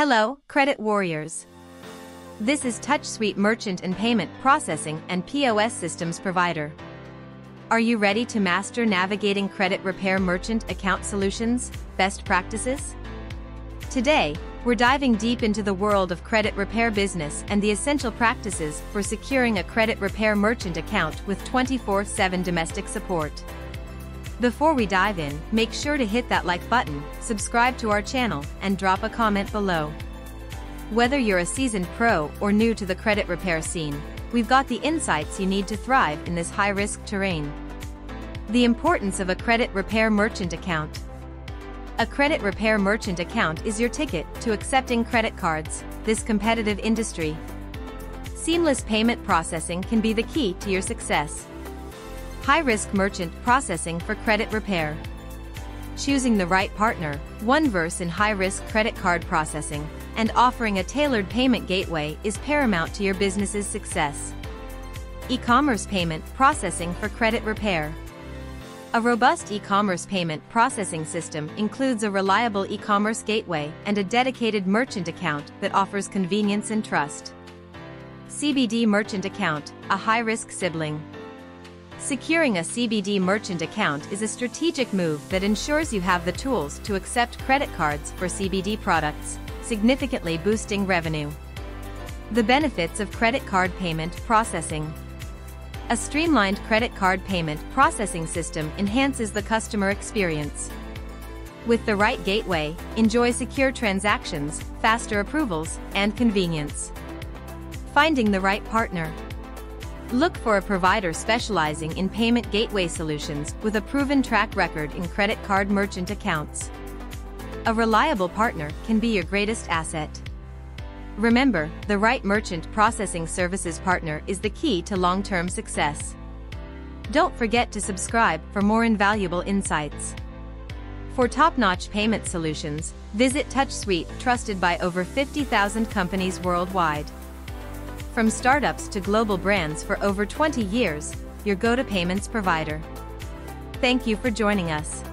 Hello, credit warriors. This is TouchSuite Merchant and Payment Processing and POS Systems Provider. Are you ready to master navigating credit repair merchant account solutions, best practices? Today, we're diving deep into the world of credit repair business and the essential practices for securing a credit repair merchant account with 24/7 domestic support. Before we dive in, make sure to hit that like button, subscribe to our channel, and drop a comment below. Whether you're a seasoned pro or new to the credit repair scene, we've got the insights you need to thrive in this high-risk terrain. The importance of a credit repair merchant account. A credit repair merchant account is your ticket to accepting credit cards, this competitive industry. Seamless payment processing can be the key to your success. High-risk merchant processing for credit repair. Choosing the right partner, OneVerse in high-risk credit card processing, and offering a tailored payment gateway is paramount to your business's success. E-commerce payment processing for credit repair. A robust e-commerce payment processing system includes a reliable e-commerce gateway and a dedicated merchant account that offers convenience and trust. CBD merchant account, a high-risk sibling. Securing a CBD merchant account is a strategic move that ensures you have the tools to accept credit cards for CBD products, significantly boosting revenue. The benefits of credit card payment processing. A streamlined credit card payment processing system enhances the customer experience. With the right gateway, enjoy secure transactions, faster approvals, and convenience. Finding the right partner. Look for a provider specializing in payment gateway solutions with a proven track record in credit card merchant accounts. A reliable partner can be your greatest asset. Remember, the right merchant processing services partner is the key to long-term success. Don't forget to subscribe for more invaluable insights. For top-notch payment solutions, visit TouchSuite, trusted by over 50,000 companies worldwide. From startups to global brands for over 20 years, your go-to payments provider. Thank you for joining us.